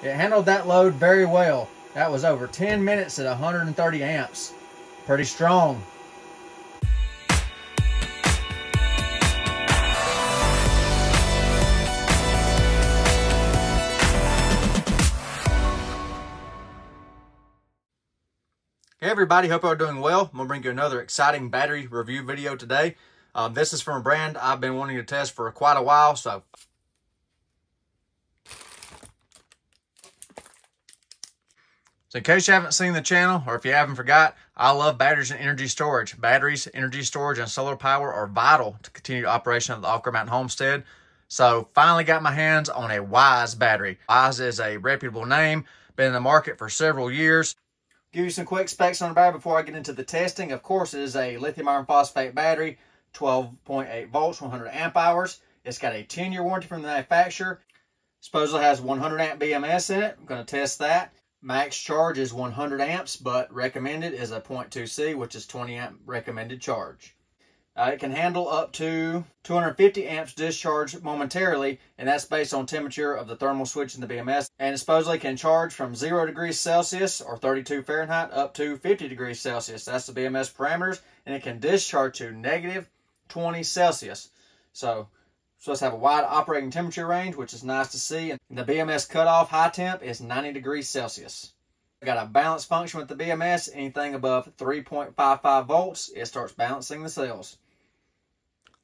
It handled that load very well. That was over 10 minutes at 130 amps. Pretty strong. Hey everybody, hope you're doing well. I'm gonna bring you another exciting battery review video today. This is from a brand I've been wanting to test for quite a while, so. So in case you haven't seen the channel, or if you haven't forgot, I love batteries and energy storage. Batteries, energy storage, and solar power are vital to continued operation of the Ocker Mountain Homestead. So finally got my hands on a Weize battery. Weize is a reputable name, been in the market for several years. Give you some quick specs on the battery before I get into the testing. Of course, it is a lithium iron phosphate battery, 12.8 volts, 100 amp hours. It's got a 10-year warranty from the manufacturer. Supposedly has 100 amp BMS in it. I'm going to test that. Max charge is 100 amps, but recommended is a 0.2C, which is 20 amp recommended charge. It can handle up to 250 amps discharge momentarily, and that's based on temperature of the thermal switch in the BMS. And it supposedly can charge from 0 degrees Celsius or 32 Fahrenheit up to 50 degrees Celsius. That's the BMS parameters, and it can discharge to negative 20 Celsius. So it's supposed to have a wide operating temperature range, which is nice to see. And the BMS cutoff high temp is 90 degrees Celsius. Got a balance function with the BMS. Anything above 3.55 volts, it starts balancing the cells.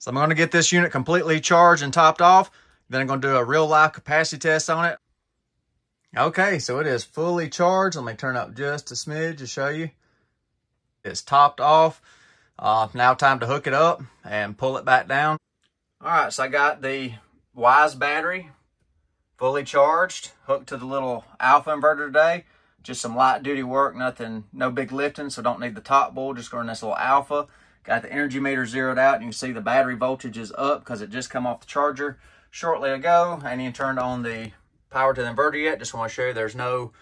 So I'm going to get this unit completely charged and topped off. Then I'm going to do a real life capacity test on it. Okay, so it is fully charged. Let me turn up just a smidge to show you. It's topped off. Now time to hook it up and pull it back down. All right, so I got the Weize battery fully charged, hooked to the little alpha inverter today. Just some light duty work, nothing, no big lifting, so don't need the top bull, just going this little alpha. Got the energy meter zeroed out, and you can see the battery voltage is up because it just come off the charger shortly ago. I ain't even turned on the power to the inverter yet. Just want to show you there's no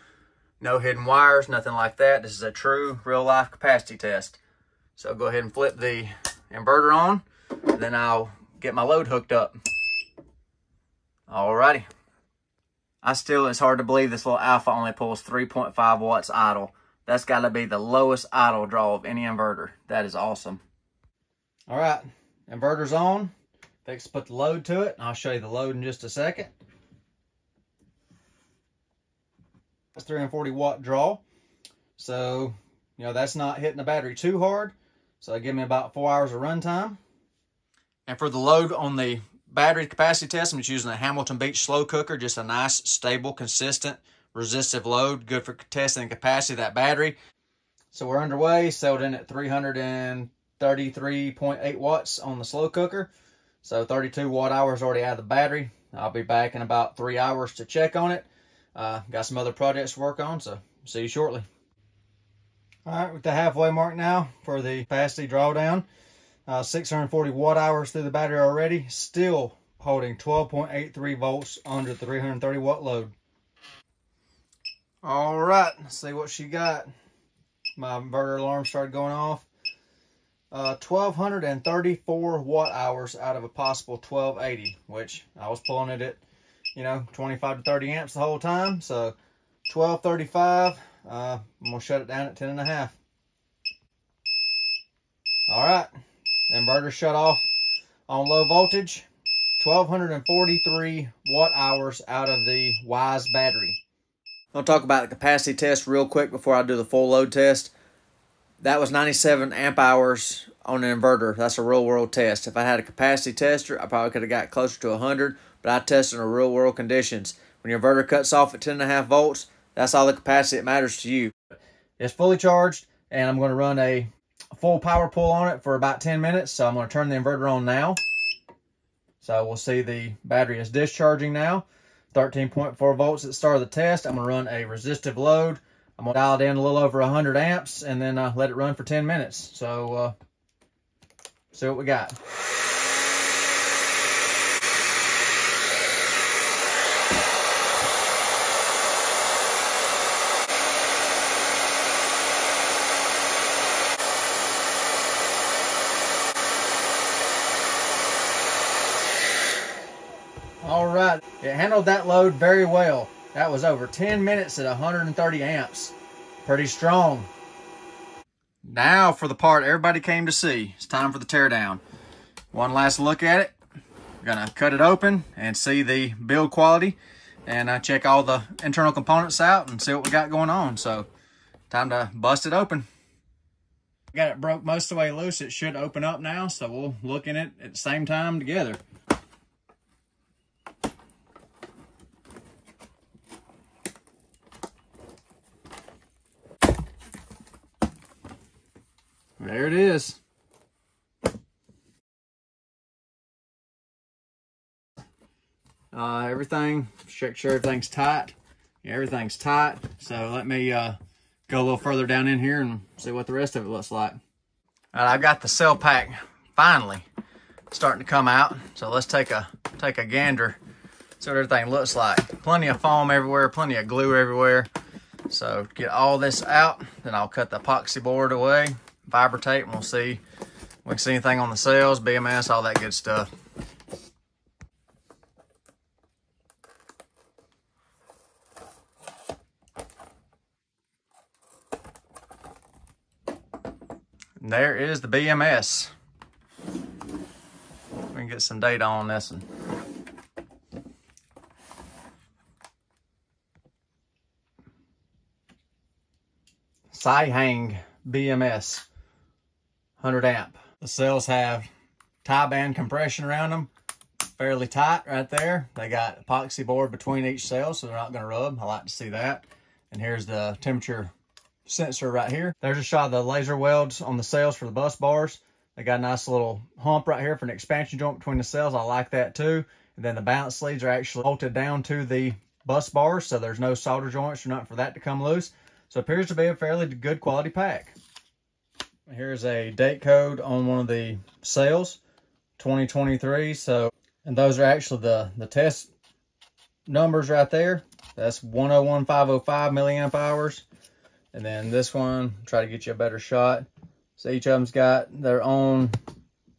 hidden wires, nothing like that. This is a true real life capacity test. So go ahead and flip the inverter on, and then I'll get my load hooked up. Alrighty. It's hard to believe this little alpha only pulls 3.5 watts idle. That's got to be the lowest idle draw of any inverter. That is awesome. All right, inverter's on. Let's put the load to it. I'll show you the load in just a second. That's 340 watt draw. So, you know, that's not hitting the battery too hard. So give me about 4 hours of runtime. And for the load on the battery capacity test, I'm just using a Hamilton Beach slow cooker. Just a nice, stable, consistent, resistive load, good for testing the capacity of that battery. So we're underway, settled in at 333.8 watts on the slow cooker. So 32 watt hours already out of the battery. I'll be back in about 3 hours to check on it. Got some other projects to work on, so see you shortly. All right, with the halfway mark now for the capacity drawdown. 640 watt hours through the battery already, still holding 12.83 volts under the 330 watt load. All right, let's see what she got. My inverter alarm started going off. 1,234 watt hours out of a possible 1,280, which I was pulling it at, you know, 25 to 30 amps the whole time. So 1,235, I'm gonna shut it down at 10.5. All right, inverter shut off on low voltage. 1,243 watt hours out of the Weize battery. I'll talk about the capacity test real quick before I do the full load test. That was 97 amp hours on an inverter. That's a real world test. If I had a capacity tester, I probably could have got closer to 100, but I tested in real world conditions. When your inverter cuts off at 10.5 volts, that's all the capacity that matters to you. It's fully charged, and I'm going to run a full power pull on it for about 10 minutes. So I'm going to turn the inverter on now. So we'll see the battery is discharging now. 13.4 volts at the start of the test. I'm going to run a resistive load. I'm going to dial it in a little over 100 amps and then let it run for 10 minutes. So, see what we got. All right, it handled that load very well. That was over 10 minutes at 130 amps. Pretty strong. Now for the part everybody came to see. It's time for the teardown. One last look at it. We're gonna cut it open and see the build quality and check all the internal components out and see what we got going on. So time to bust it open. Got it broke most of the way loose. It should open up now, so we'll look in it at the same time together. There it is. Everything, make sure everything's tight. Yeah, everything's tight. So let me go a little further down in here and see what the rest of it looks like. All right, I've got the cell pack finally starting to come out. So let's take a gander, see what everything looks like. Plenty of foam everywhere, plenty of glue everywhere. So get all this out, then I'll cut the epoxy board away, fiber tape, and we'll see if we can see anything on the cells, BMS, all that good stuff. There is the BMS. We can get some data on this one. Saihang BMS 100 amp. The cells have tie band compression around them, fairly tight right there. They got epoxy board between each cell, so they're not going to rub. I like to see that. And here's the temperature sensor right here. There's a shot of the laser welds on the cells for the bus bars. They got a nice little hump right here for an expansion joint between the cells. I like that too. And then the balance leads are actually bolted down to the bus bars, so there's no solder joints or nothing for that to come loose. So it appears to be a fairly good quality pack. Here's a date code on one of the cells, 2023. So, and those are actually the test numbers right there. That's 101505 milliamp hours. And then this one, try to get you a better shot. So each of them's got their own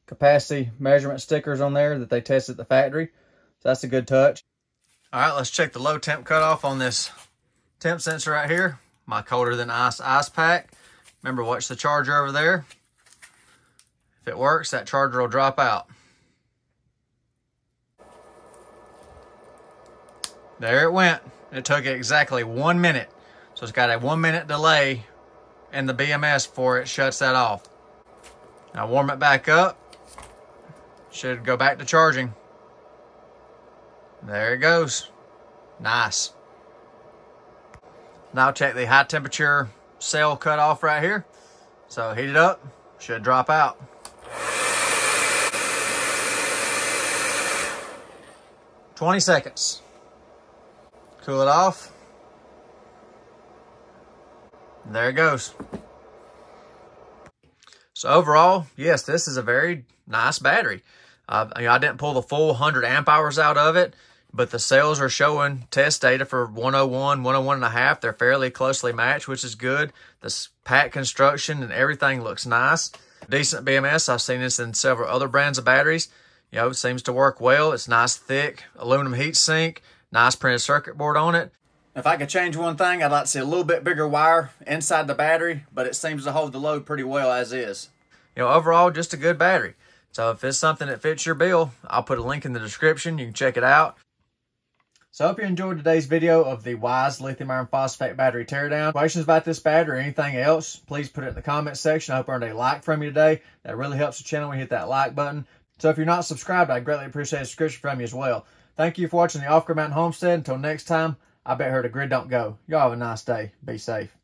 capacity measurement stickers on there that they test at the factory. So that's a good touch. All right, let's check the low temp cutoff on this temp sensor right here. My colder than ice pack. Remember, watch the charger over there. If it works, that charger will drop out. There it went. It took exactly 1 minute. So it's got a 1 minute delay in the BMS before it shuts that off. Now warm it back up. Should go back to charging. There it goes. Nice. Now check the high temperature cell cutoff right here. So heat it up, should drop out. twenty seconds. Cool it off. There it goes. So overall, yes, this is a very nice battery. I didn't pull the full 100 amp hours out of it, but the cells are showing test data for 101, 101 and a half. They're fairly closely matched, which is good. This pack construction and everything looks nice. Decent BMS. I've seen this in several other brands of batteries. You know, it seems to work well. It's nice, thick aluminum heat sink, nice printed circuit board on it. If I could change one thing, I'd like to see a little bit bigger wire inside the battery, but it seems to hold the load pretty well as is. You know, overall, just a good battery. So if it's something that fits your bill, I'll put a link in the description. You can check it out. So I hope you enjoyed today's video of the Weize lithium iron phosphate battery teardown. Questions about this battery or anything else, please put it in the comments section. I hope I earned a like from you today. That really helps the channel when you hit that like button. So if you're not subscribed, I greatly appreciate a subscription from you as well. Thank you for watching the Off Grid Mountain Homestead. Until next time. I bet her the grid don't go. Y'all have a nice day. Be safe.